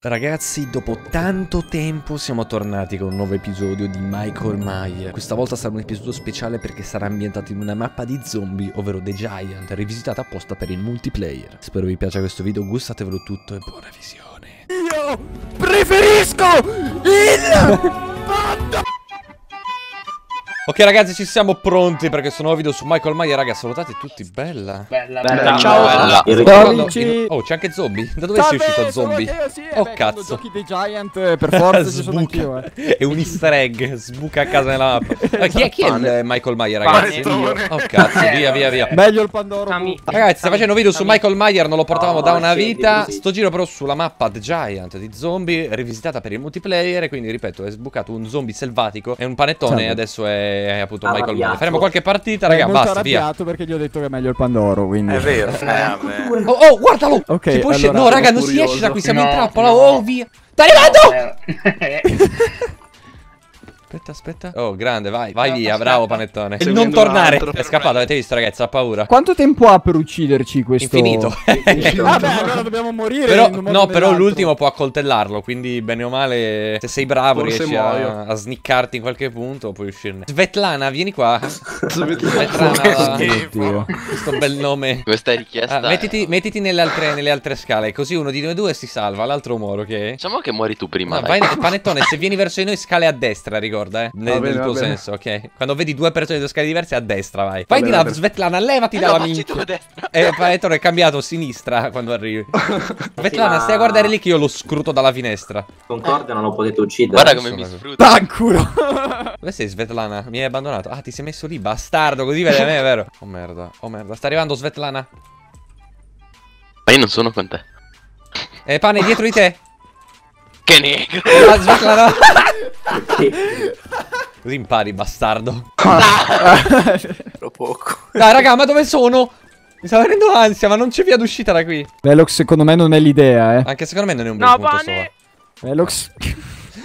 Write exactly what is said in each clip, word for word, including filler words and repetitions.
Ragazzi, dopo tanto tempo siamo tornati con un nuovo episodio di Michael Myers. Questa volta sarà un episodio speciale perché sarà ambientato in una mappa di zombie, ovvero The Giant, rivisitata apposta per il multiplayer. Spero vi piaccia questo video, gustatevelo tutto e buona visione. Io preferisco il... Ok ragazzi, ci siamo pronti perché sono nuovo video su Michael Myers. Raga, salutate tutti, bella. Bella, bella, bella. Ciao, bella. Bella. Bella. Oh, c'è anche zombie? Da dove Salve, sei uscito zombie? Io, sì, oh beh, cazzo, giochi dei Giant per forza ci sono anch'io, eh. È un easter egg, sbuca a casa nella mappa. Ma chi è, chi è il Michael Myers, ragazzi? Oh cazzo, via via via. Meglio il Pandoro. Ragazzi, sta facendo video su Michael Myers, non lo portavamo oh, da una vita. Sto giro però sulla mappa The Giant di zombie, rivisitata per il multiplayer. E quindi ripeto, è sbucato un zombie selvatico e un panettone e adesso è... Eh, appunto arrabbiato. Michael Myers. Faremo qualche partita, raga, basta, via. Perché gli ho detto che è meglio il Pandoro, quindi... È vero, eh, oh, oh, guardalo! Okay, si può allora, no, raga, non si esce da qui, siamo no, in trappola, no. Oh, via! Sta arrivando! No. Aspetta, aspetta. Oh, grande, vai, vai no, via, aspetta. Bravo Panettone. E non tornare. È scappato, avete visto, ragazzi, ha paura. Quanto tempo ha per ucciderci questo? Infinito. Vabbè, allora dobbiamo morire. Però, no, però l'ultimo può accoltellarlo, quindi bene o male, se sei bravo forse riesci a, a sniccarti in qualche punto, puoi uscirne. Svetlana, vieni qua. Svetlana. Oddio. Questo bel nome. Questa è richiesta. Ah, mettiti, mettiti nelle, altre, nelle altre scale, così uno di noi due si salva, l'altro muore, ok? Diciamo che muori tu prima. No, vai, Panettone, se vieni verso di noi scale a destra, ricordo. Eh? Nel, bene, nel tuo senso, ok. Quando vedi due persone di due scale diverse, a destra vai. Vai di là, Svetlana, levati eh dalla no, minchia. E il panettone è cambiato a sinistra quando arrivi. Svetlana, stai a guardare lì che io lo scruto dalla finestra. Concordia, non lo potete uccidere. Guarda come mi sfrutta. Tanculo. Dove sei, Svetlana? Mi hai abbandonato. Ah, ti sei messo lì, bastardo. Così vedi a me, è vero? Oh merda, oh merda. Sta arrivando Svetlana. Ma io non sono con te. Eh, pane, dietro di te. Che negro. Ah, Svetlana. Così impari, bastardo. Lo poco. Dai raga, ma dove sono? Mi sta venendo ansia, ma non c'è via d'uscita da qui. Velox secondo me non è l'idea, eh. Anche secondo me non è un bel no, punto pane. Velox.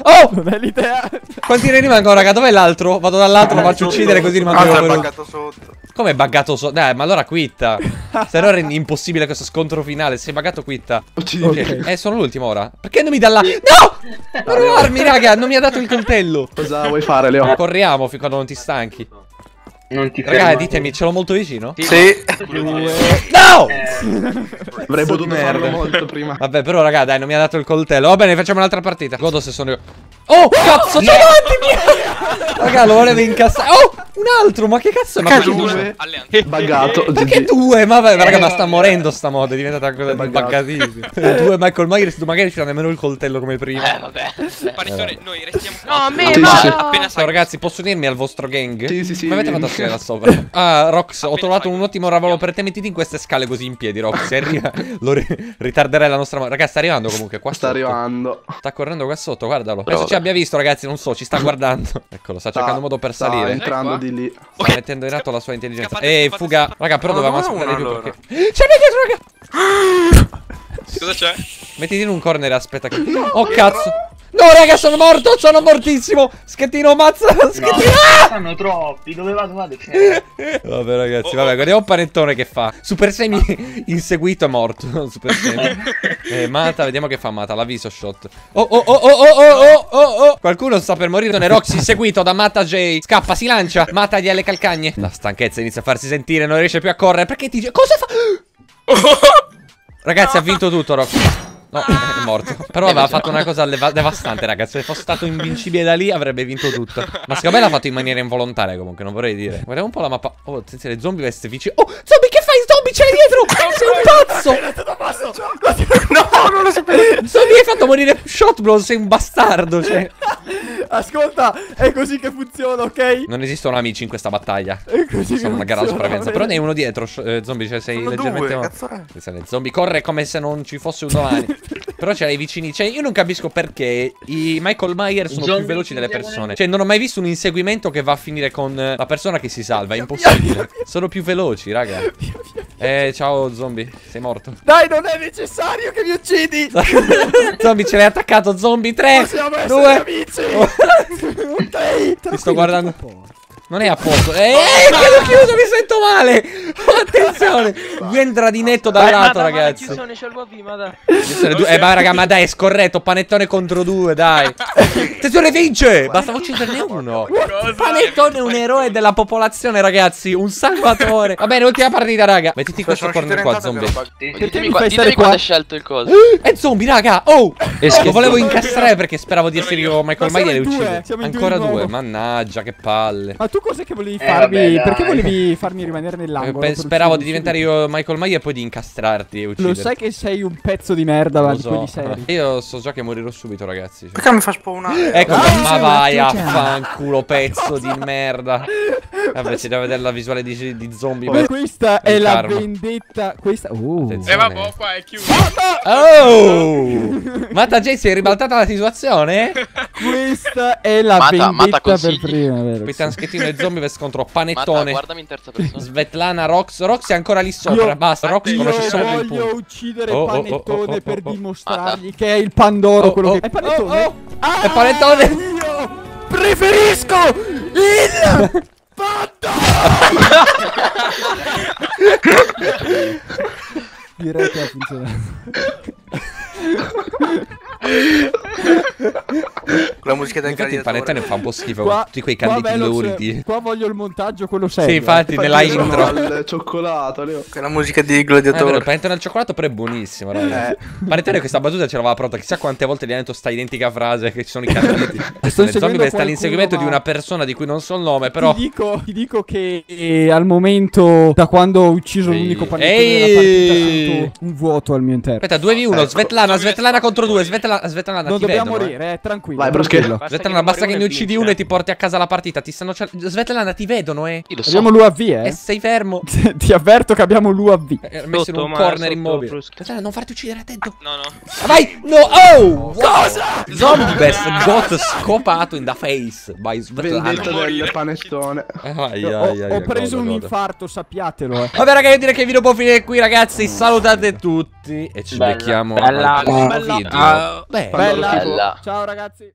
Oh! Non è l'idea. Quanti ne rimangono, raga? Dov'è l'altro? Vado dall'altro, lo faccio uccidere così rimango ah, io. È buggato sotto. Come è buggato sotto? Dai, ma allora quitta. Se allora è impossibile questo scontro finale. Sei buggato quitta. Okay. Eh, sono l'ultimo ora. Perché non mi dà la... No! Non rubarmi, raga, non mi ha dato il coltello. Cosa vuoi fare, Leo? Corriamo fin quando non ti stanchi. Non ti raga, ditemi, ce l'ho molto vicino? Sì, sì. No! Eh. Avrei potuto merda molto prima. Vabbè, però raga, dai, non mi ha dato il coltello. Va bene, facciamo un'altra partita. Godo se sono io. Oh, oh cazzo, no! Sono davanti mia! Raga, lo volevo incassare. Oh, un altro, ma che cazzo è? Ma perché due? Buggato. Perché due? Ma vabbè, raga, ma sta morendo sta moda, è diventata una cosa buggatissima. Due Michael Myers, tu magari ci dà nemmeno il coltello come prima. Eh, vabbè. Panettone, noi restiamo. No, a me no! Ciao ragazzi, posso unirmi al vostro gang? Sì, sì, sì. Ma avete fatto assieme da sopra? Ah, Rox, ho trovato un ottimo ravolo per te, mettiti in queste scale così in piedi, Rox. Se arriva, lo ritarderai la nostra... Raga, sta arrivando comunque qua sotto. Sta arrivando. Sta correndo qua sotto, guardalo. Ci abbia visto, ragazzi, non so, ci sta guardando. Eccolo, sta cercando un modo per salire. Sta entrando di lì. Sta mettendo in atto la sua intelligenza. Ehi, fuga. Raga, però dovevamo aspettare di più perché... C'è lì dietro, raga. Cosa c'è? Mettiti in un corner e aspetta che... Oh, cazzo. No, raga, sono morto, sono mortissimo. Schettino, mazza. Schettino. No, sono troppi, dove vado? Vado vabbè, ragazzi, oh, vabbè, guardiamo un panettone che fa. Super Semi inseguito è morto. Super Semi. eh, Mata, vediamo che fa Mata, l'avviso shot. Oh, oh, oh, oh, oh, oh, oh, oh. Qualcuno sta per morire. Non è Rox, inseguito da Mata Jay. Scappa, si lancia. Mata gli ha le calcagne. La stanchezza inizia a farsi sentire, non riesce più a correre. Perché ti... Cosa fa? Ragazzi, ha vinto tutto, Rox. No, è morto. Però aveva fatto una cosa devastante, ragazzi. Se fosse stato invincibile da lì avrebbe vinto tutto. Ma secondo me l'ha fatto in maniera involontaria, comunque, non vorrei dire. Guardiamo un po' la mappa. Oh, attenzione, zombie veste vicino. Oh, zombie, che fai? Zombie, c'è dietro! Sei un pazzo! No, non lo sapevo. Zombie, hai fatto morire Shot, bro, sei un bastardo, cioè. Ascolta, è così che funziona, ok? Non esistono amici in questa battaglia. È così. Sono una gara alla sopravvivenza. Però ne hai uno dietro, eh, zombie, cioè sei sono leggermente morto. Zombie, corre come se non ci fosse un domani. Però ce l'hai vicini. Cioè, io non capisco perché i Michael Myers sono John più veloci delle persone. Cioè, non ho mai visto un inseguimento che va a finire con la persona che si salva. È impossibile. Sono più veloci, raga. Eh, ciao, zombie. Sei morto. Dai, non è necessario che mi uccidi. Zombie, ce l'hai attaccato. Zombie, tre. Possiamo essere amici. Ti sto guardando. Non è a posto. Ehi, oh, no. Chiuso, mi sento male. Attenzione, gli entra di netto da lato, ragazzi. Ci sono i cervelli, ma dai. Eh, ma raga, ma dai, è scorretto. Panettone contro due, dai. Attenzione, vince. Basta ucciderne uno. Panettone è un eroe della popolazione, ragazzi. Un salvatore. Va bene, ultima partita, raga. Mettiti questo corner qua, zombie. Ditemi quando hai scelto il coso. È zombie, raga. Oh, lo volevo incastrare perché speravo di essere io, Michael Myers, e uccidere. Ancora due, mannaggia, che palle. Ma tu cos'è che volevi farmi? Perché volevi farmi rimanere nell'angolo? Speravo di diventare io Michael Myers e poi di incastrarti e ucciderti. Lo sai che sei un pezzo di merda, lo so. Di serie. Io so già che morirò subito, ragazzi. Perché mi fa spawnare? Ecco, ah, ma vai a fanculo, pezzo di merda. Vabbè, si deve vedere la visuale di, di zombie. Oh, questa è la karma. Vendetta. Questa. Uh. E eh, vabbè, qua è chiuso. Oh! Mata Jay, si è ribaltata la situazione? Questa è la Mata, vendetta Mata per prima. Questo è Schettino e zombie per scontro. Panettone. Mata, guardami in terza persona. Svetlana, Rox. Rox è ancora lì sopra. Io, basta, Rox conosce solo il punto. Io voglio uccidere oh, Panettone oh, oh, oh, oh, per oh, oh, dimostrargli ah, che è il Pandoro. Oh, quello oh, che è Panettone. Oh, oh. Ah, è Panettone. Io preferisco il. Direi che ha funzionato. La musica del infatti il Panettone fa un po' schifo qua, tutti quei candy gloriti. Qua voglio il montaggio quello serio. Sì, infatti nella intro al cioccolato, Leo. Che la musica di gladiatore. Eh, il Panettone al cioccolato però è buonissimo, ragazzi. Eh. Panettone questa battuta ce l'aveva pronta, chissà quante volte gli ha detto sta identica frase che ci sono i candy. Sto zombie sta l'inseguimento ma... di una persona di cui non so il nome, però ti dico, ti dico che eh, al momento da quando ho ucciso l'unico Panettone della partita un vuoto al mio interno. Aspetta, due v uno, ecco. Svetlana, Svetlana contro due, Svetlana, Svetlana non ti dobbiamo vedono, morire, eh, tranquillo. Vai, tranquillo. Basta Svetlana, che basta che ne uccidi uno e ti porti a casa la partita. Ti stanno Svetlana, ti vedono, eh. Io lo so. Abbiamo l'U A V, eh. E sei fermo. Ti avverto che abbiamo l'U A V. Eh, messo in un ma, corner immobile. Svetlana, non farti uccidere, attento. No, no. Ah, vai! No! Oh! Cosa? Zombies got scopato in the face by Svetlana. Vendetta del Panettone. Ai, ai, ai, ho, ho preso godo, un godo. infarto, sappiatelo, eh. Vabbè, raga, io direi che il video può finire qui, ragazzi. Salutate tutti e ci becchiamo. Bella. Bella. Bella. Bella. Ciao ragazzi.